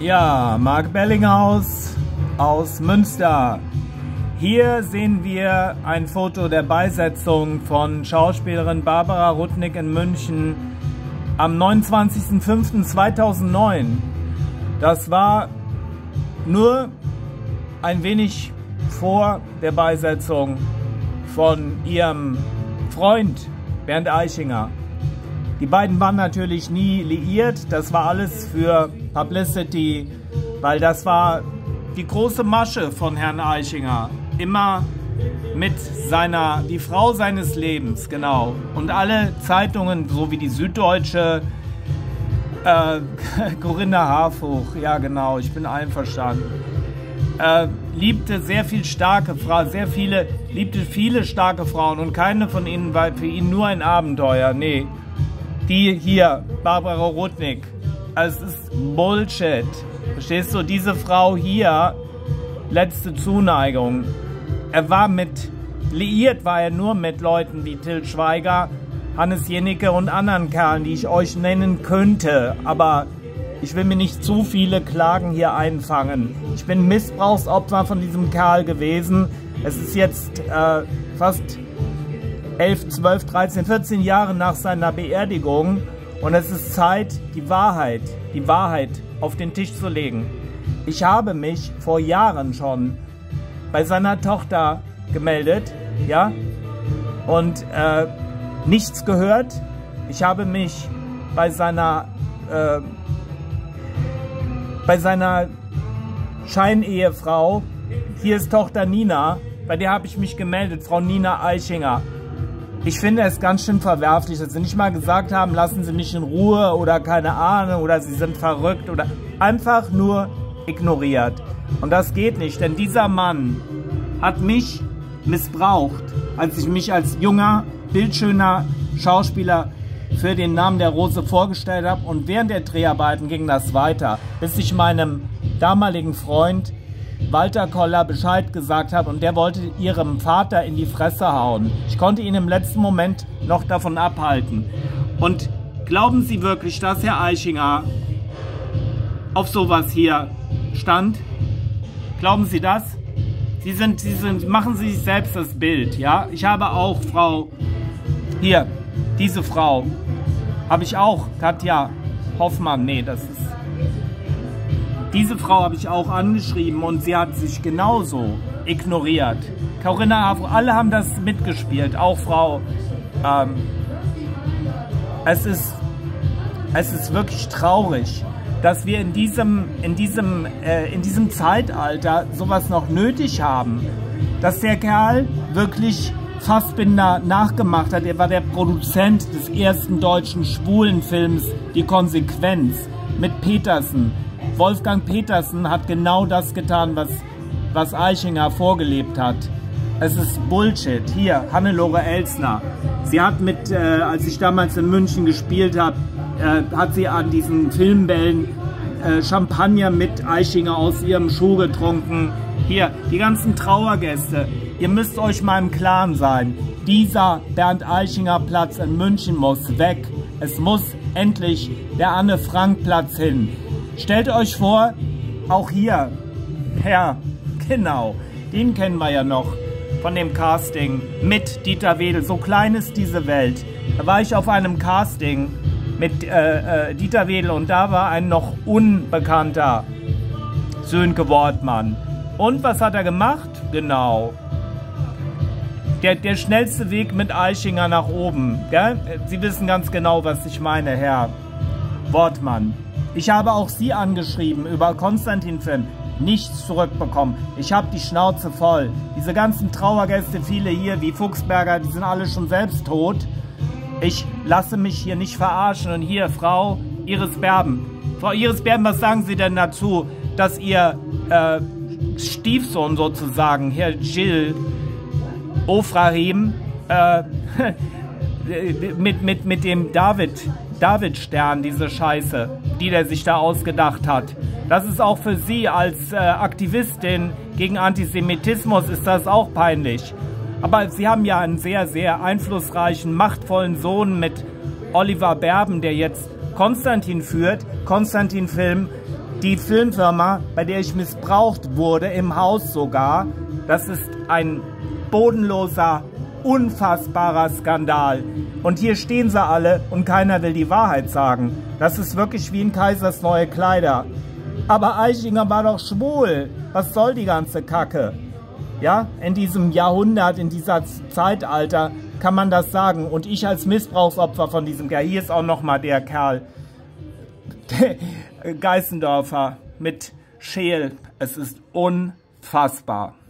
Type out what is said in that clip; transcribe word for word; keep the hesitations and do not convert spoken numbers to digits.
Ja, Mark Bellinghaus aus Münster. Hier sehen wir ein Foto der Beisetzung von Schauspielerin Barbara Rudnick in München am neunundzwanzigsten fünften zweitausendneun. Das war nur ein wenig vor der Beisetzung von ihrem Freund Bernd Eichinger. Die beiden waren natürlich nie liiert, das war alles für Publicity, weil das war die große Masche von Herrn Eichinger. Immer mit seiner, die Frau seines Lebens, genau. Und alle Zeitungen, so wie die Süddeutsche, äh, Corinna Hafuch, ja genau, ich bin einverstanden, äh, liebte sehr viel starke Frauen, sehr viele, liebte viele starke Frauen und keine von ihnen war für ihn nur ein Abenteuer, nee. Die hier, Barbara Rudnick, es ist Bullshit, verstehst du, diese Frau hier, letzte Zuneigung, er war mit, liiert war er nur mit Leuten wie Til Schweiger, Hannes Jaenicke und anderen Kerlen, die ich euch nennen könnte, aber ich will mir nicht zu viele Klagen hier einfangen. Ich bin Missbrauchsopfer von diesem Kerl gewesen, es ist jetzt äh, fast elf, zwölf, dreizehn, vierzehn Jahre nach seiner Beerdigung und es ist Zeit, die Wahrheit, die Wahrheit auf den Tisch zu legen. Ich habe mich vor Jahren schon bei seiner Tochter gemeldet, ja, und äh, nichts gehört. Ich habe mich bei seiner, äh, bei seiner Scheinehefrau, hier ist Tochter Nina, bei der habe ich mich gemeldet, Frau Nina Eichinger. Ich finde es ganz schön verwerflich, dass sie nicht mal gesagt haben, lassen Sie mich in Ruhe oder keine Ahnung oder Sie sind verrückt oder einfach nur ignoriert. Und das geht nicht, denn dieser Mann hat mich missbraucht, als ich mich als junger, bildschöner Schauspieler für den Namen der Rose vorgestellt habe. Und während der Dreharbeiten ging das weiter, bis ich meinem damaligen Freund Walter Koller Bescheid gesagt habe und der wollte ihrem Vater in die Fresse hauen. Ich konnte ihn im letzten Moment noch davon abhalten. Und glauben Sie wirklich, dass Herr Eichinger auf sowas hier stand? Glauben Sie das? Sie sind, Sie sind, machen Sie sich selbst das Bild, ja? Ich habe auch Frau, hier, diese Frau, habe ich auch, Katja Hoffmann, nee, das ist diese Frau habe ich auch angeschrieben und sie hat sich genauso ignoriert. Corinna Hafuch, alle haben das mitgespielt, auch Frau. Ähm, es ist, es ist wirklich traurig, dass wir in diesem, in diesem, äh, in diesem Zeitalter sowas noch nötig haben. Dass der Kerl wirklich Fassbinder nachgemacht hat. Er war der Produzent des ersten deutschen schwulen Films Die Konsequenz mit Petersen. Wolfgang Petersen hat genau das getan, was, was Eichinger vorgelebt hat. Es ist Bullshit. Hier, Hannelore Elsner. Sie hat mit, äh, als ich damals in München gespielt habe, äh, hat sie an diesen Filmbällen äh, Champagner mit Eichinger aus ihrem Schuh getrunken. Hier, die ganzen Trauergäste. Ihr müsst euch mal im Klaren sein. Dieser Bernd-Eichinger-Platz in München muss weg. Es muss endlich der Anne-Frank-Platz hin. Stellt euch vor, auch hier, ja, genau, den kennen wir ja noch von dem Casting mit Dieter Wedel. So klein ist diese Welt. Da war ich auf einem Casting mit äh, äh, Dieter Wedel und da war ein noch unbekannter Sönke Wortmann. Und was hat er gemacht? Genau, der, der schnellste Weg mit Eichinger nach oben. Gell? Sie wissen ganz genau, was ich meine, Herr Wortmann. Ich habe auch Sie angeschrieben über Konstantin Film, nichts zurückbekommen. Ich habe die Schnauze voll. Diese ganzen Trauergäste, viele hier wie Fuchsberger, die sind alle schon selbst tot. Ich lasse mich hier nicht verarschen. Und hier, Frau Iris Berben. Frau Iris Berben, was sagen Sie denn dazu, dass Ihr äh, Stiefsohn sozusagen, Herr Gil Ofrahim, äh, mit, mit, mit dem David, David Stern, diese Scheiße, die der sich da ausgedacht hat. Das ist auch für Sie als äh, Aktivistin gegen Antisemitismus ist das auch peinlich. Aber Sie haben ja einen sehr, sehr einflussreichen, machtvollen Sohn mit Oliver Berben, der jetzt Konstantin führt, Konstantin Film. Die Filmfirma, bei der ich missbraucht wurde, im Haus sogar, das ist ein bodenloser, unfassbarer Skandal. Und hier stehen sie alle und keiner will die Wahrheit sagen. Das ist wirklich wie in Kaisers neue Kleider. Aber Eichinger war doch schwul. Was soll die ganze Kacke? Ja, in diesem Jahrhundert, in dieser Zeitalter kann man das sagen. Und ich als Missbrauchsopfer von diesem Kerl, hier ist auch nochmal der Kerl, Geißendorfer mit Scheel. Es ist unfassbar.